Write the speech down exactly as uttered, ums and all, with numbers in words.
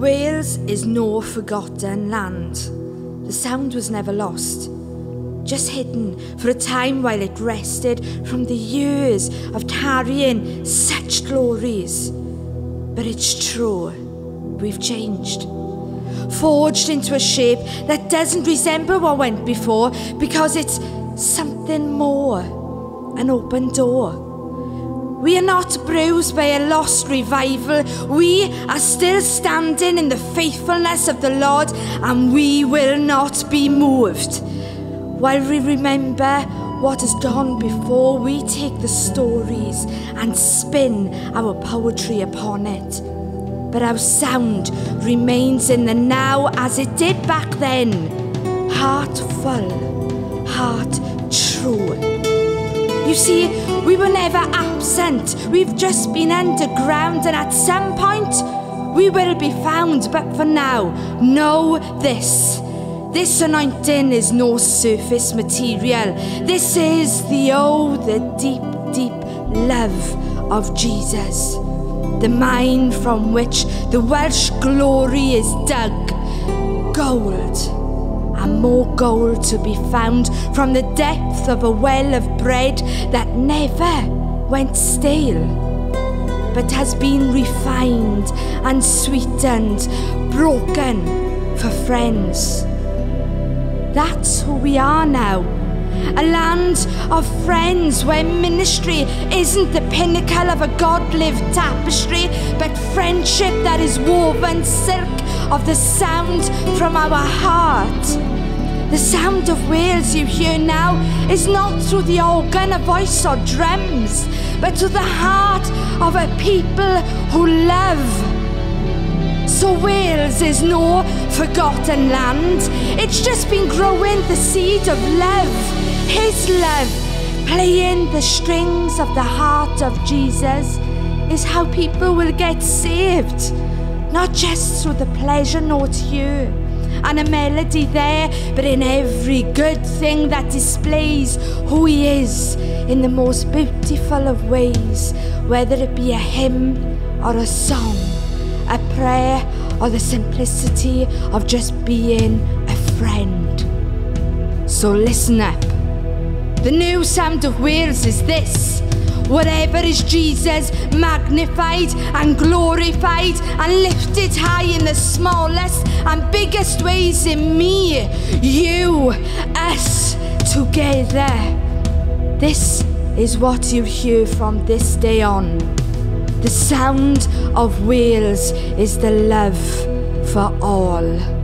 Wales is no forgotten land. The sound was never lost, just hidden for a time while it rested from the years of carrying such glories. But it's true, we've changed. Forged into a shape that doesn't resemble what went before, because it's something more, an open door. We are not bruised by a lost revival. We are still standing in the faithfulness of the Lord, and we will not be moved. While we remember what has gone before, we take the stories and spin our poetry upon it. But our sound remains in the now as it did back then. Heart full, heart true. You see, we were never absent. We've just been underground, and at some point we will be found. But for now, know this. This anointing is no surface material. This is the, oh, the deep, deep love of Jesus. The mine from which the Welsh glory is dug, gold, and more gold to be found from the depth of a well of bread that never went stale, but has been refined and sweetened, broken for friends. That's who we are now. A land of friends where ministry isn't the pinnacle of a God-lived tapestry, but friendship that is woven silk of the sound from our heart. The sound of Wales you hear now is not through the organ, a voice or drums, but to the heart of a people who love. So Wales is no forgotten land. It's just been growing the seed of love, his love. Playing the strings of the heart of Jesus is how people will get saved. Not just through the pleasure note here and a melody there, but in every good thing that displays who he is in the most beautiful of ways, whether it be a hymn or a song, a prayer, or the simplicity of just being a friend. So listen up. The new sound of Wales is this. Wherever is Jesus magnified and glorified and lifted high in the smallest and biggest ways in me, you, us, together. This is what you hear from this day on. The sound of Wales is the love for all.